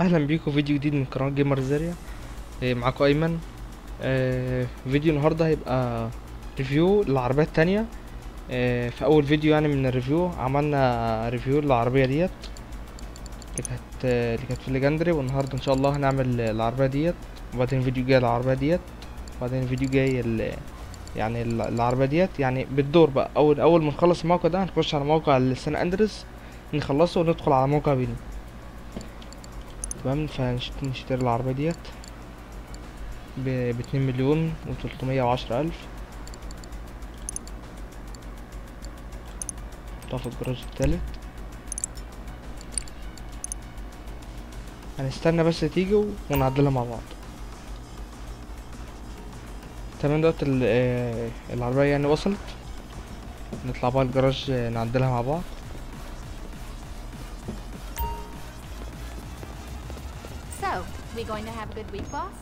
اهلا بيكم فيديو جديد من قناه جيمرز اريا. معاكم ايمن. فيديو النهارده هيبقى ريفيو للعربيه الثانيه. في اول فيديو يعني من الريفيو عملنا ريفيو للعربيه ديت اللي كانت في الليجندري، والنهارده ان شاء الله هنعمل العربيه ديت، وبعدين فيديو جاي العربيه ديت، وبعدين فيديو جاي يعني العربيه ديت يعني بالدور بقى. اول ما نخلص الموقع ده هنخش على موقع سان اندريس نخلصه وندخل على موقع بيلي. تمام، فنشتري العربية ديت ب2,310,000. نحطها في الجراج التالت، هنستنى بس تيجي ونعدلها مع بعض. تمام، دلوقتي العربية يعني وصلت، نطلع بقى الجراج نعدلها مع بعض. We going to have a good week, boss?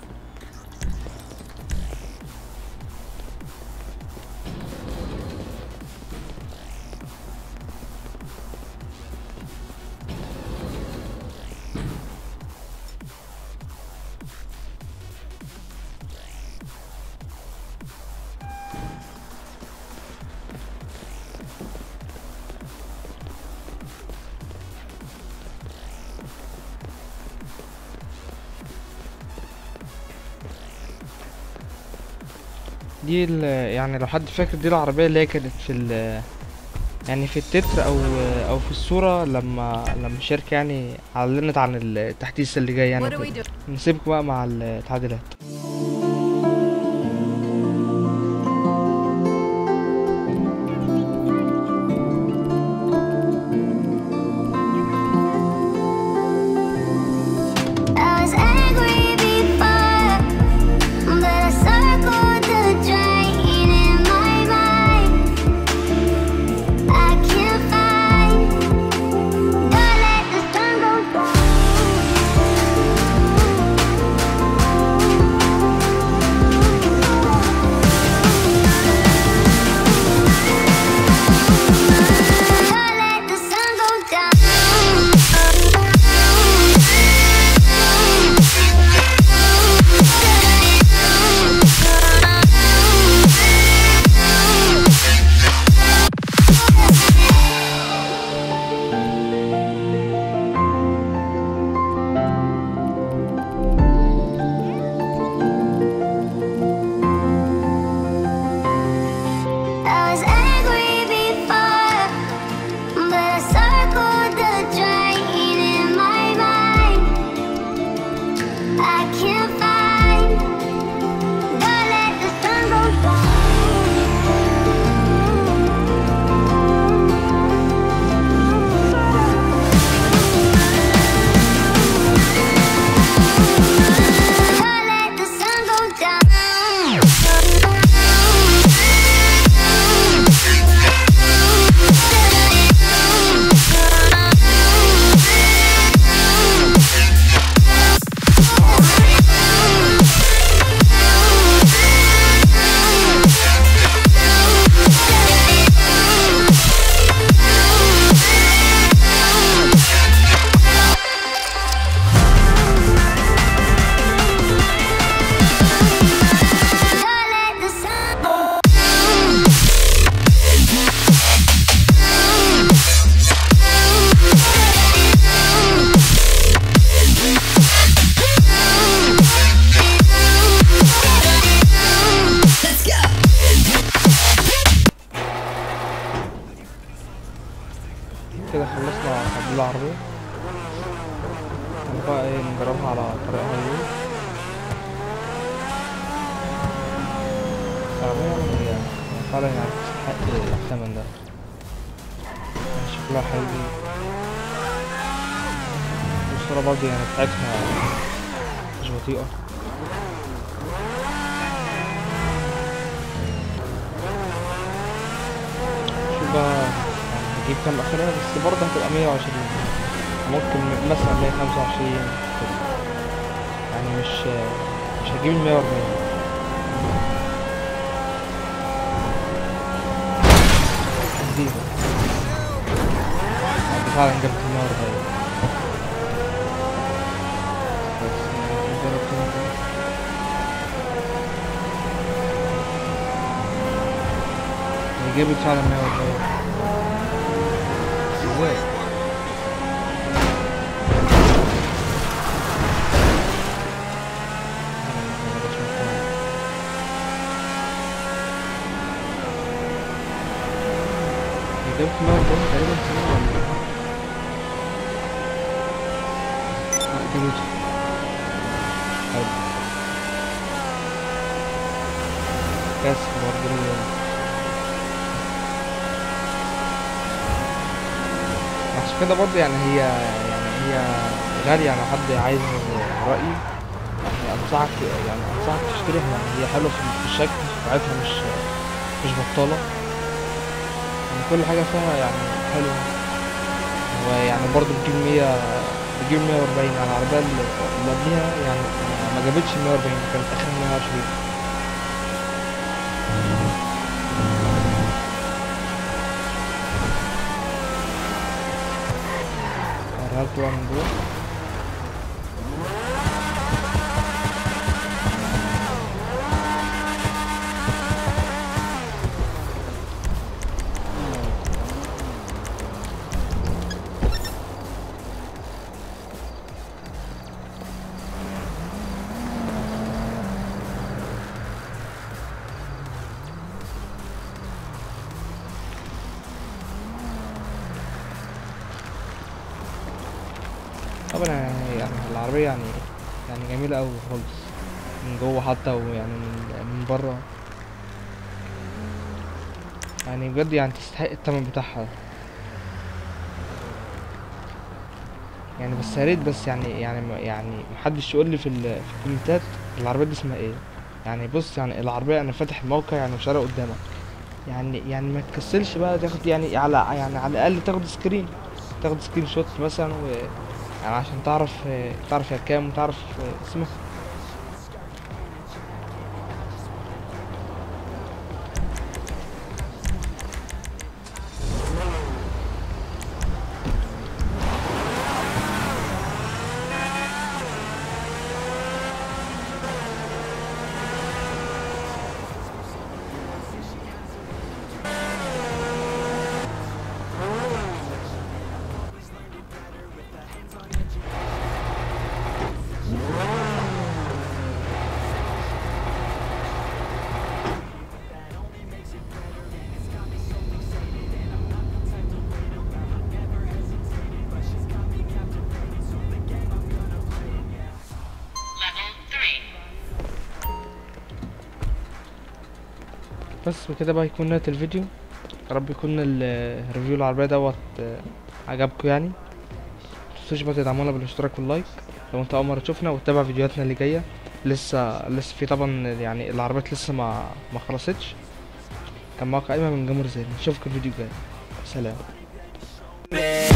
دي يعني لو حد فاكر دي العربيه اللي هي كانت في التتر او في الصوره لما الشركه يعني اعلنت عن التحديث اللي جاي يعني. نسيبكم بقى مع التعديلات. كده خلصنا العربية، بقى نجربها على طريقها دي. العربية فعلا يعني تستحق الثمن ده، شكلها حلو والصورة برضه يعني بتاعتها مش بطيئة. شوف بقى كان اخرها، بس برضه هتبقى 120، ممكن مثلا 125 يعني مش هجيب 140. فعلا جبت 140. يجيب الشعر من الجوال. عشان كده برضه يعني هي غالية، يعني حد عايز رأيي أنصحك تشتريها، يعني هي حلوة في الشكل بتاعتها، مش بطالة، يعني كل حاجة فيها يعني حلوة، ويعني برضه بتجيب 140 على العربية اللي قبليها، يعني ما جابتش 140، كانت آخرها 120. هل طلع من جوه؟ طبعا يعني العربية يعني جميلة أوي خالص من جوه حتى، ويعني من بره، يعني بجد يعني تستحق التمن بتاعها يعني. بس ياريت بس يعني محدش يقولي في الكومنتات العربية دي اسمها ايه. يعني بص، يعني العربية أنا فاتح الموقع يعني وشارع قدامك، يعني ما تكسلش بقى تاخد يعني على الأقل تاخد سكرين شوت مثلا، و يعني عشان تعرف يا كام، وتعرف اسمها. بس وكده بقى يكون نهاية الفيديو، يا رب يكون الريفيو العربية دوت عجبكم. يعني متنسوش بقى تدعمونا بالاشتراك واللايك لو انت اول مرة تشوفنا، وتتابع فيديوهاتنا اللي جاية. لسه في طبعا يعني العربيات لسه ما خلصتش. كان معاكم أيمن من جامرز اريا، نشوفكم الفيديو الجاي، سلام.